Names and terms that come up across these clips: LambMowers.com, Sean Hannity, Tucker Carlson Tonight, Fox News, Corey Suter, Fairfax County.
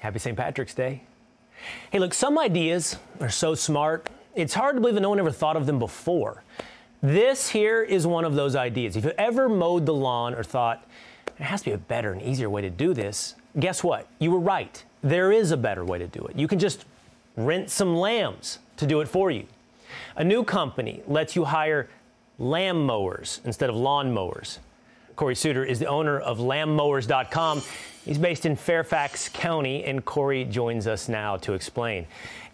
Happy St. Patrick's Day. Hey, look, some ideas are so smart, it's hard to believe that no one ever thought of them before. This here is one of those ideas. If you ever mowed the lawn or thought, there has to be a better and easier way to do this, guess what? You were right. There is a better way to do it. You can just rent some lambs to do it for you. A new company lets you hire lamb mowers instead of lawn mowers. Corey Suter is the owner of LambMowers.com. He's based in Fairfax County, and Corey joins us now to explain.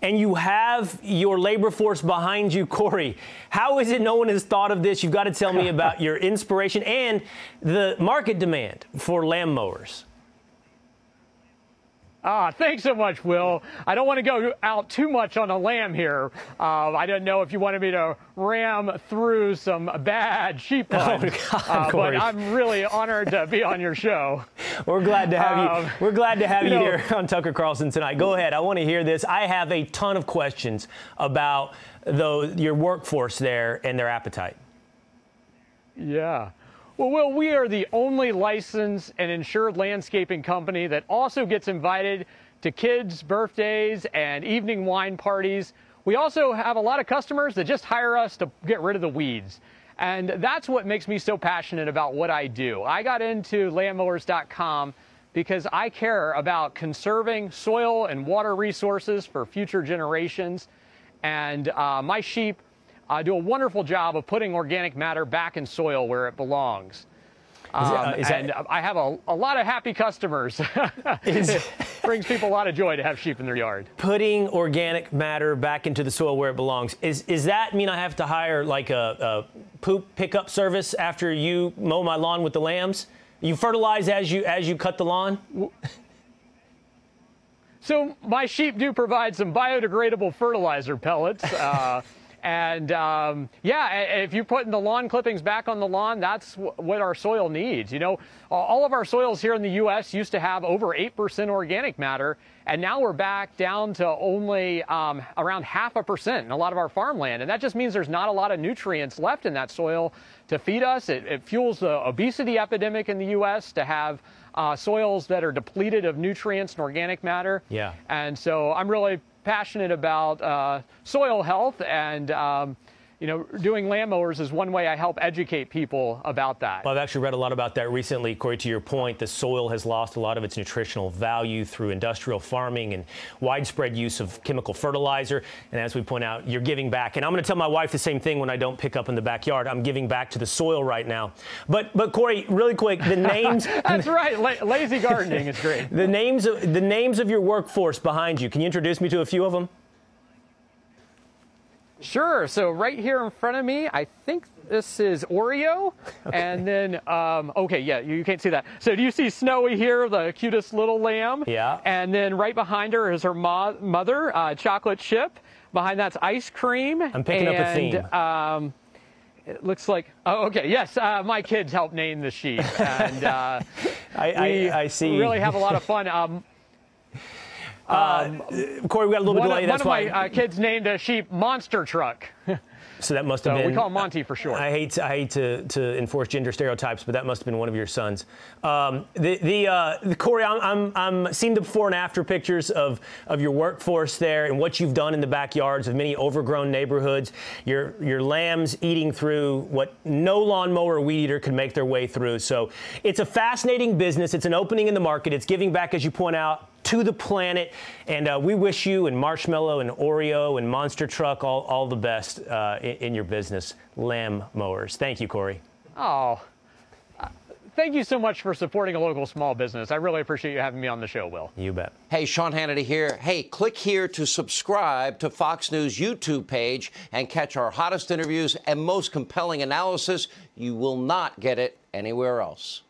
And you have your labor force behind you, Corey. How is it no one has thought of this? You've got to tell me about your inspiration and the market demand for lamb mowers. Thanks so much, Will. I don't want to go out too much on a lamb here. I don't know if you wanted me to ram through some bad sheep puns, but I'm really honored to be on your show. We're glad to have you. We're glad to have you here on Tucker Carlson Tonight. Go ahead. I want to hear this. I have a ton of questions about your workforce there and their appetite. Yeah. Well, Will, we are the only licensed and insured landscaping company that also gets invited to kids' birthdays and evening wine parties. We also have a lot of customers that just hire us to get rid of the weeds. And that's what makes me so passionate about what I do. I got into LambMowers.com because I care about conserving soil and water resources for future generations. And my sheep do a wonderful job of putting organic matter back in soil where it belongs. And I have a lot of happy customers. It brings people a lot of joy to have sheep in their yard. Putting organic matter back into the soil where it belongs. Is that mean I have to hire like a poop pickup service after you mow my lawn with the lambs? You fertilize as you cut the lawn? So my sheep do provide some biodegradable fertilizer pellets. Yeah, if you're putting the lawn clippings back on the lawn, that's what our soil needs. You know, all of our soils here in the U.S. used to have over 8% organic matter, and now we're back down to only around 0.5% in a lot of our farmland. And that just means there's not a lot of nutrients left in that soil to feed us. It fuels the obesity epidemic in the U.S. to have soils that are depleted of nutrients and organic matter. Yeah. And so I'm really passionate about soil health, and you know, doing lamb mowers is one way I help educate people about that. Well, I've actually read a lot about that recently, Corey. To your point, the soil has lost a lot of its nutritional value through industrial farming and widespread use of chemical fertilizer. And as we point out, you're giving back. And I'm going to tell my wife the same thing when I don't pick up in the backyard. I'm giving back to the soil right now. But Corey, really quick, the names. That's right. Lazy gardening is great. The names of your workforce behind you. Can you introduce me to a few of them? Sure. So right here in front of me, I think this is Oreo. Okay. And then, okay, yeah, you can't see that. So do you see Snowy here, the cutest little lamb? Yeah. And then right behind her is her mother, Chocolate Chip. Behind that's Ice Cream. I'm picking up a theme. It looks like, oh, okay, yes, my kids helped name the sheep. And I see. We really have a lot of fun. Corey, we got a little bit of delay. That's why. One of my kids named a sheep Monster Truck. So that must have been. We call him Monty for short. I hate to enforce gender stereotypes, but that must have been one of your sons. Corey, I'm seeing the before and after pictures of your workforce there and what you've done in the backyards of many overgrown neighborhoods. Your lambs eating through what no lawnmower or weed eater could make their way through. So it's a fascinating business. It's an opening in the market. It's giving back, as you point out, to the planet, and we wish you and Marshmallow and Oreo and Monster Truck all the best in your business, Lamb Mowers. Thank you, Corey. Oh, thank you so much for supporting a local small business. I really appreciate you having me on the show, Will. You bet. Hey, Sean Hannity here. Hey, click here to subscribe to Fox News YouTube page and catch our hottest interviews and most compelling analysis. You will not get it anywhere else.